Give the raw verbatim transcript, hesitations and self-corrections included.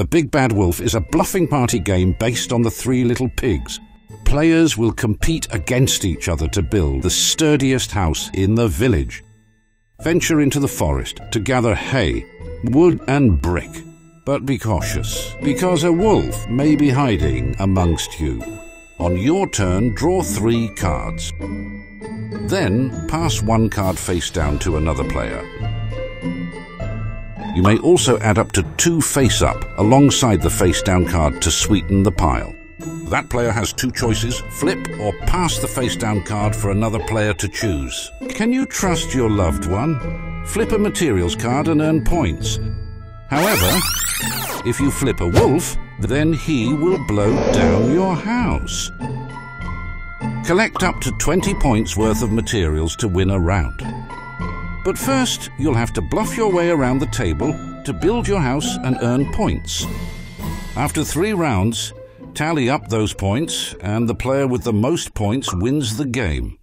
The Big Bad Wolf is a bluffing party game based on The Three Little Pigs. Players will compete against each other to build the sturdiest house in the village. Venture into the forest to gather hay, wood and brick. But be cautious, because a wolf may be hiding amongst you. On your turn, draw three cards. Then, pass one card face down to another player. You may also add up to two face-up alongside the face-down card to sweeten the pile. That player has two choices: flip or pass the face-down card for another player to choose. Can you trust your loved one? Flip a materials card and earn points. However, if you flip a wolf, then he will blow down your house. Collect up to twenty points worth of materials to win a round. But first, you'll have to bluff your way around the table to build your house and earn points. After three rounds, tally up those points, and the player with the most points wins the game.